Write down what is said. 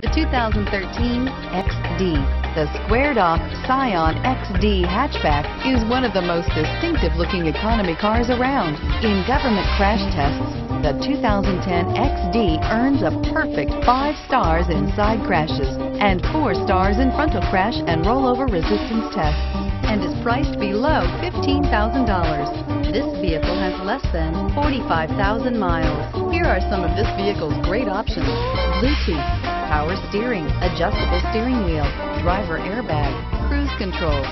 The 2013 XD. The squared-off Scion XD hatchback is one of the most distinctive-looking economy cars around. In government crash tests, the 2010 XD earns a perfect 5 stars in side crashes and 4 stars in frontal crash and rollover resistance tests, and is priced below $15,000. This vehicle has less than 45,000 miles. Here are some of this vehicle's great options: Bluetooth, power steering, adjustable steering wheel, driver airbag, cruise control.